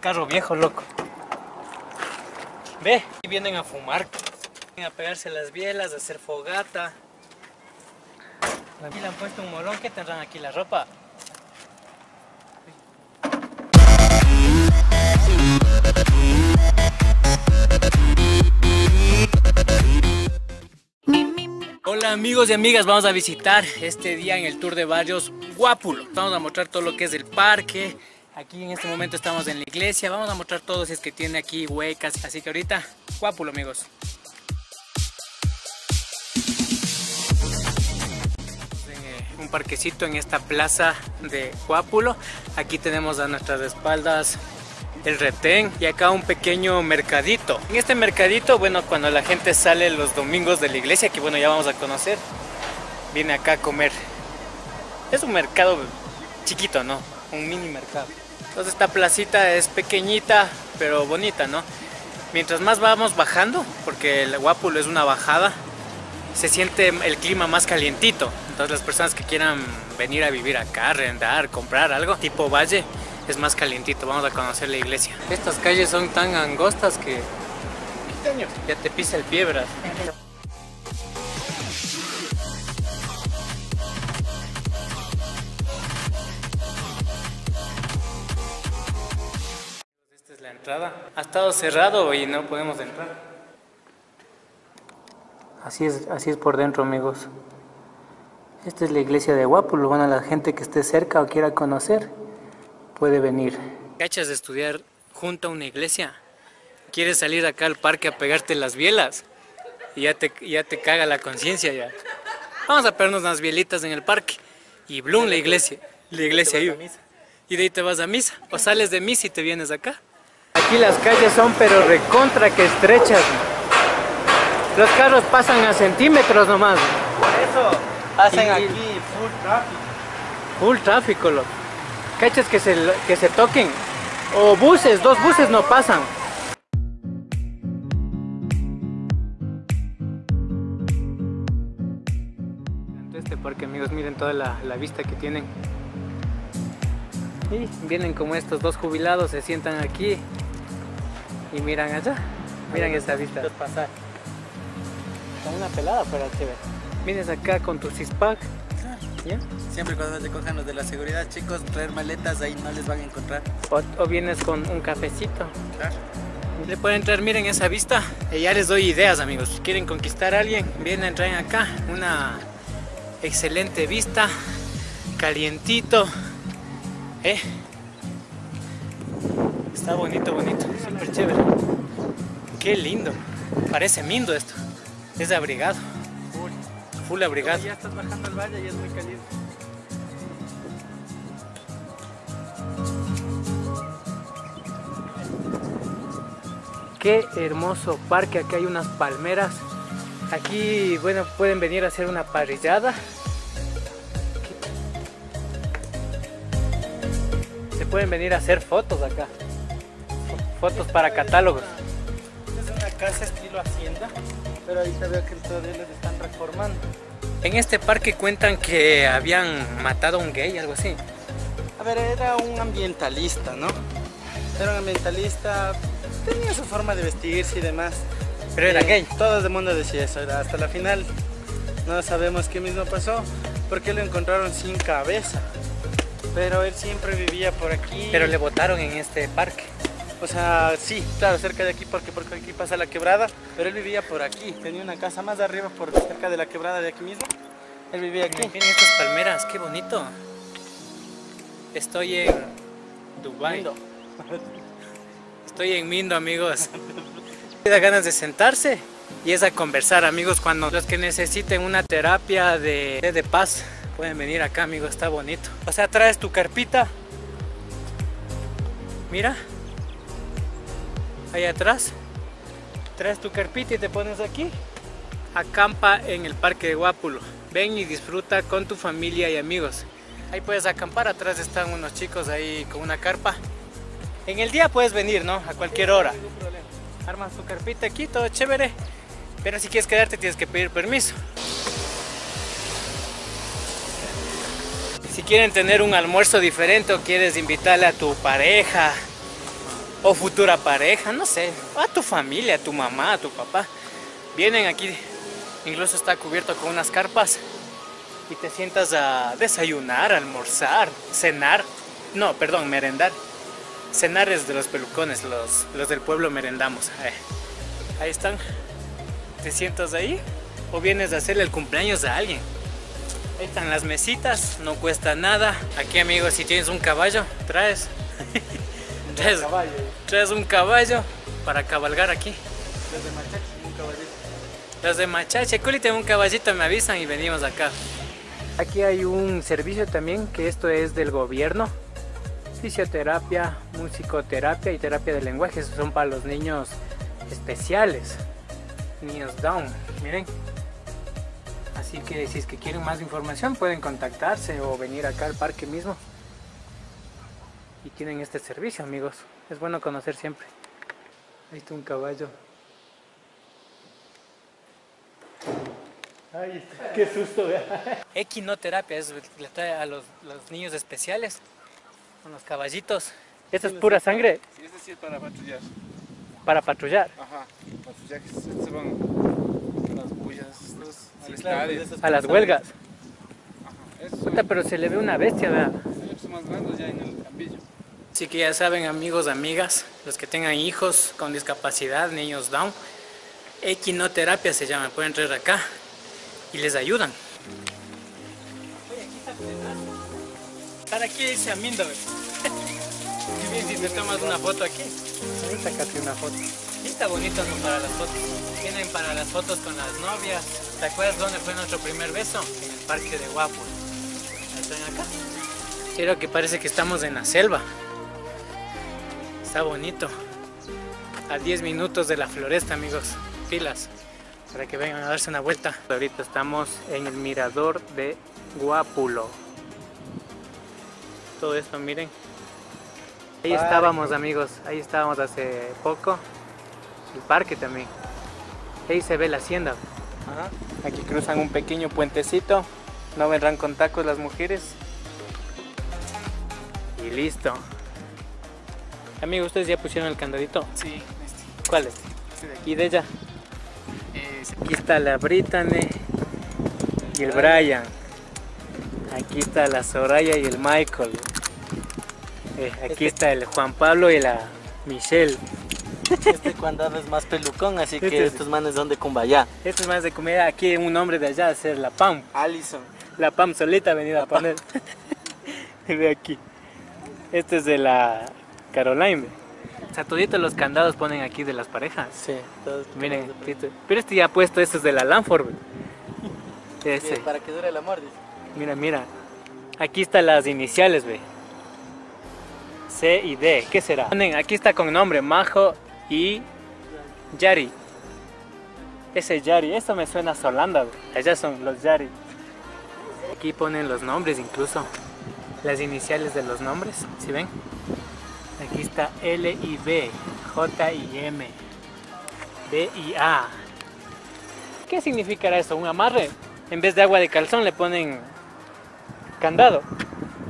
Carro viejo, loco. Ve, aquí vienen a fumar, vienen a pegarse las bielas, a hacer fogata. Aquí le han puesto un molón. ¿Qué tendrán aquí? La ropa. Hola amigos y amigas, vamos a visitar este día en el tour de barrios Guápulo. Vamos a mostrar todo lo que es el parque. Aquí en este momento estamos en la iglesia. Vamos a mostrar todo si es que tiene aquí huecas. Así que ahorita, Guápulo amigos. Un parquecito en esta plaza de Guápulo. Aquí tenemos a nuestras espaldas el retén y acá un pequeño mercadito. En este mercadito, bueno, cuando la gente sale los domingos de la iglesia, que bueno, ya vamos a conocer, viene acá a comer. Es un mercado chiquito, ¿no? Un mini mercado. Entonces esta placita es pequeñita pero bonita, ¿no? Mientras más vamos bajando, porque el Guápulo es una bajada, se siente el clima más calientito. Entonces las personas que quieran venir a vivir acá, arrendar, comprar algo tipo valle, es más calientito. Vamos a conocer la iglesia. Estas calles son tan angostas que ya te pisa el pie, ¿verdad? Entrada. Ha estado cerrado y no podemos entrar. Así es por dentro, amigos. Esta es la iglesia de Guápulo. Bueno, la gente que esté cerca o quiera conocer puede venir. ¿Cachas de estudiar junto a una iglesia? ¿Quieres salir acá al parque a pegarte las bielas? Y ya te caga la conciencia ya. Vamos a pegarnos unas bielitas en el parque. Y bloom, la iglesia. La iglesia ahí. Y de ahí te vas a misa. O sales de misa y te vienes acá. Aquí las calles son pero recontra que estrechas. Los carros pasan a centímetros nomás. Por eso hacen aquí full tráfico. Full tráfico, loco. Cachas que se toquen. O buses, dos buses no pasan. Este parque, amigos, miren toda la vista que tienen. Y vienen como estos dos jubilados, se sientan aquí y miran allá, miran esa vista. Pasar. Con una pelada fuera chévere. Vienes acá con tu CISPAC. Claro. ¿Ya? Siempre cuando te cojan los de la seguridad, chicos, traer maletas, ahí no les van a encontrar. O vienes con un cafecito. Claro. Le pueden traer, miren esa vista. Y ya les doy ideas, amigos. Si quieren conquistar a alguien, vienen, traen acá una excelente vista, calientito. Está bonito, súper chévere. Qué lindo, parece lindo esto. Es abrigado, full abrigado. Ya estás bajando al valle y es muy caliente. Qué hermoso parque, aquí hay unas palmeras. Aquí, bueno, pueden venir a hacer una parrillada. Pueden venir a hacer fotos acá, fotos para catálogos. Esta es una casa estilo hacienda, pero ahorita veo que todavía les están reformando. En este parque cuentan que habían matado a un gay, algo así. A ver, era un ambientalista, ¿no? Era un ambientalista, tenía su forma de vestirse y demás. Pero era gay. Todo el mundo decía eso, hasta la final no sabemos qué mismo pasó, porque lo encontraron sin cabeza. Pero él siempre vivía por aquí. Pero le botaron en este parque. O sea, sí, claro, cerca de aquí, porque aquí pasa la quebrada. Pero él vivía por aquí. Tenía una casa más de arriba, por cerca de la quebrada de aquí mismo. Él vivía aquí. Miren estas palmeras, qué bonito. Estoy en Dubái. Mindo. Estoy en Mindo, amigos. Me da ganas de sentarse y es a conversar, amigos. Cuando los que necesiten una terapia de paz, pueden venir acá, amigo, está bonito. O sea, traes tu carpita. Mira. Ahí atrás. Traes tu carpita y te pones aquí. Acampa en el parque de Guápulo. Ven y disfruta con tu familia y amigos. Ahí puedes acampar, atrás están unos chicos ahí con una carpa. En el día puedes venir, ¿no? A cualquier hora. No hay ningún problema. Armas tu carpita aquí, todo chévere. Pero si quieres quedarte tienes que pedir permiso. Si quieren tener un almuerzo diferente o quieres invitarle a tu pareja o futura pareja, no sé, a tu familia, a tu mamá, a tu papá. Vienen aquí, incluso está cubierto con unas carpas y te sientas a desayunar, almorzar, cenar, no, perdón, merendar. Cenar es de los pelucones, los del pueblo merendamos. Ahí están, te sientas ahí o vienes a hacerle el cumpleaños a alguien. Ahí están las mesitas, no cuesta nada. Aquí, amigos, si tienes un caballo, traes un caballo para cabalgar aquí. Las de Machachi, un caballito. Las de Machachi, culite un caballito, me avisan y venimos acá. Aquí hay un servicio también, que esto es del gobierno. Fisioterapia, musicoterapia y terapia de lenguaje. Estos son para los niños especiales, niños down, miren. Así que si es que quieren más información pueden contactarse o venir acá al parque mismo. Y tienen este servicio, amigos. Es bueno conocer siempre. Ahí está un caballo. Ahí está. Qué susto, ¿verdad? Equinoterapia es le trae a los niños especiales con los caballitos. ¿Esta es pura sangre? Sí, este sí es para patrullar. ¿Para patrullar? Ajá, patrullajes. Se van... Sí, claro, a las huelgas. Ajá, pero se le ve una bestia, ¿verdad? Así que ya saben, amigos, amigas, los que tengan hijos con discapacidad, niños down, equinoterapia se llama, pueden traer acá y les ayudan. Para aquí dice Amindo. Qué bien si te tomas una foto aquí. Ahorita casi una foto. Y está bonito, ¿no? Para las fotos. Vienen para las fotos con las novias. ¿Te acuerdas dónde fue nuestro primer beso? En el parque de Guápulo. ¿Están acá? Creo que parece que estamos en la selva. Está bonito. A 10 minutos de la floresta, amigos. Pilas, para que vengan a darse una vuelta. Ahorita estamos en el mirador de Guápulo. Todo esto, miren. Ahí estábamos, amigos. Ahí estábamos hace poco. El parque también. Ahí se ve la hacienda. Ajá. Aquí cruzan un pequeño puentecito. No vendrán con tacos las mujeres. Y listo. Amigo, ¿ustedes ya pusieron el candadito? Sí. Este. ¿Cuál es? Este de aquí. ¿Y de ella? Aquí está la Brittany y el Brian. Aquí está la Soraya y el Michael. Aquí está el Juan Pablo y la Michelle. Este cuandado es más pelucón, así que estos manes son de Cumbayá. Estos manes de Cumbayá, aquí un hombre de allá, ser la Pam. Allison. La Pam solita ha venido a poner. Ve aquí. Este es de la Caroline. O sea, toditos los candados ponen aquí de las parejas. Sí, todos. Miren, pero este ya ha puesto, este es de la Landford. Ese. Sí, para que dure el amor, dice. Mira, mira. Aquí están las iniciales, ve. C y D, ¿qué será? Ponen, aquí está con nombre, Majo y Yari. Ese Yari, eso me suena a Solanda, allá son los Yari. Aquí ponen los nombres, incluso las iniciales de los nombres, ¿sí ven? Aquí está L y B, J y M, B y A. ¿Qué significará eso? ¿Un amarre? En vez de agua de calzón le ponen candado.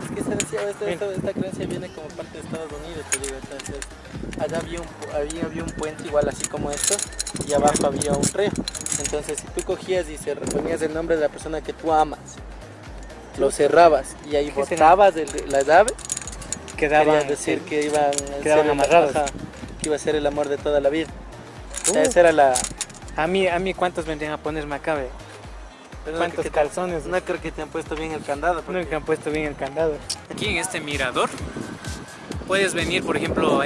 Es que se decía, esta creencia viene como parte de Estados Unidos, te digo, entonces allá había un puente igual así como esto y abajo había un río, entonces si tú cogías y ponías el nombre de la persona que tú amas, lo cerrabas y ahí botabas las aves, quería decir que iban amarradas, que iba a ser el amor de toda la vida. O sea, esa era la... A mí ¿cuántos vendrían a ponerme acá, ve? ¿Cuántos calzones? No creo que te han puesto bien el candado. No creo que han puesto bien el candado. Aquí en este mirador puedes venir, por ejemplo,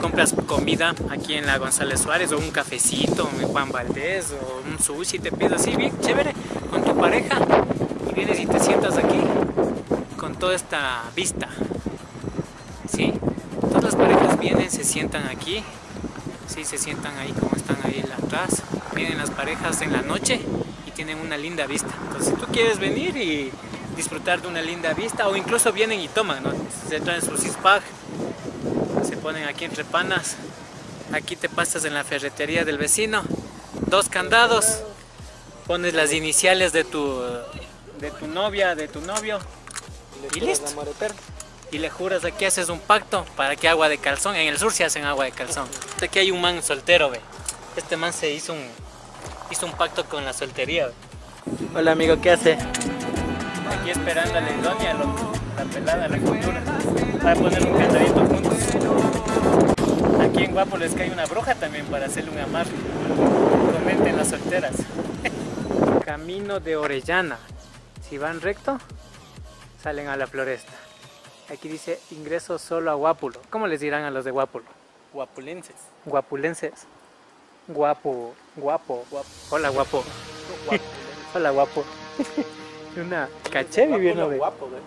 compras comida aquí en la González Suárez o un cafecito, un Juan Valdés o un sushi, te pido así bien chévere con tu pareja y vienes y te sientas aquí con toda esta vista. Sí, todas las parejas vienen, se sientan aquí, sí, se sientan ahí como están ahí atrás. Vienen las parejas en la noche. Tienen una linda vista, entonces si tú quieres venir y disfrutar de una linda vista o incluso vienen y toman, ¿no? Se traen su CISPAC, se ponen aquí entre panas, aquí te pasas en la ferretería del vecino, 2 candados, pones las iniciales de tu novia, de tu novio y listo. y le juras, aquí haces un pacto para que agua de calzón, en el sur se hacen agua de calzón. Aquí hay un man soltero, ve. Este man se hizo un pacto con la soltería, ve. Hola amigo, ¿qué hace? Aquí esperando a Lindonia, la pelada, la cultura. Para poner un candadito juntos. Aquí en Guápulo es que hay una bruja también para hacerle un amarre. Comenten las solteras. Camino de Orellana. Si van recto, salen a la floresta. Aquí dice ingreso solo a Guápulo. ¿Cómo les dirán a los de Guápulo? Guapulenses. Guapulenses. Guapo. Hola guapo. Hola guapo. Una caché viviendo de guapo, güey.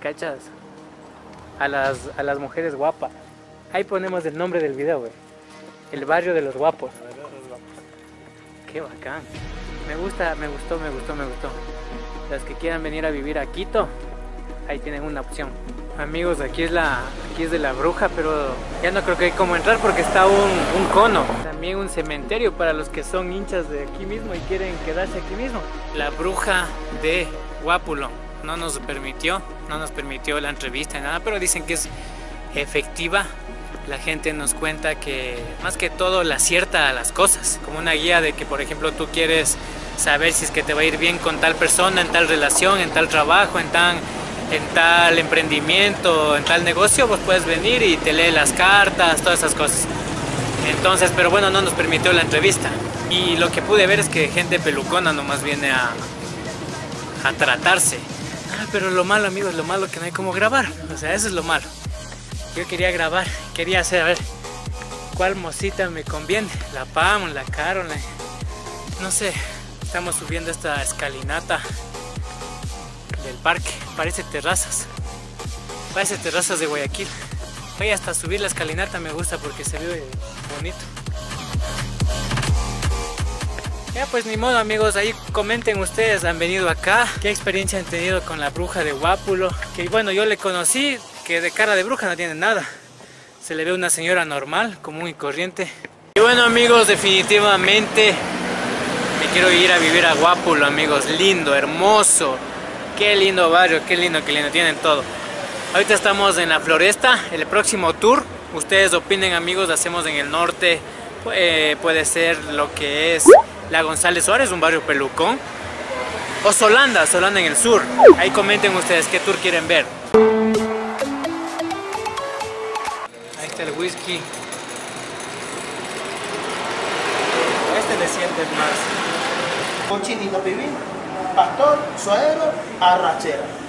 ¿Cachas? A las mujeres guapas. Ahí ponemos el nombre del video, güey. El barrio de los guapos. Qué bacán. Me gustó. Las que quieran venir a vivir a Quito, ahí tienen una opción. Amigos, aquí es de la bruja, pero ya no creo que hay como entrar porque está un cono. También un cementerio para los que son hinchas de aquí mismo y quieren quedarse aquí mismo. La bruja de Guápulo no nos permitió la entrevista ni nada, pero dicen que es efectiva. La gente nos cuenta que más que todo la acierta a las cosas, como una guía de que, por ejemplo, tú quieres saber si es que te va a ir bien con tal persona, en tal relación, en tal trabajo, en tal emprendimiento, en tal negocio, pues puedes venir y te lee las cartas, todas esas cosas. Entonces, pero bueno, no nos permitió la entrevista. Y lo que pude ver es que gente pelucona nomás viene a tratarse. Ah, pero lo malo, amigos, lo malo que no hay cómo grabar. O sea, eso es lo malo. Yo quería grabar, quería hacer, a ver, cuál mocita me conviene. La Pam, la Caroline, no sé. Estamos subiendo esta escalinata del parque, parece terrazas de Guayaquil. Voy hasta subir la escalinata, me gusta porque se ve bonito. Ya pues ni modo amigos, ahí comenten ustedes, han venido acá, qué experiencia han tenido con la bruja de Guápulo. Que bueno, yo le conocí, que de cara de bruja no tiene nada, se le ve una señora normal, común y corriente. Y bueno amigos, definitivamente me quiero ir a vivir a Guápulo amigos, lindo, hermoso. Qué lindo barrio, qué lindo, tienen todo. Ahorita estamos en la floresta, el próximo tour, ustedes opinen amigos, hacemos en el norte, puede ser lo que es la González Suárez, un barrio pelucón, o Solanda en el sur. Ahí comenten ustedes qué tour quieren ver. Ahí está el whisky. Este le sientes más. Con chinito pibil, pastor, suadero, arrachera.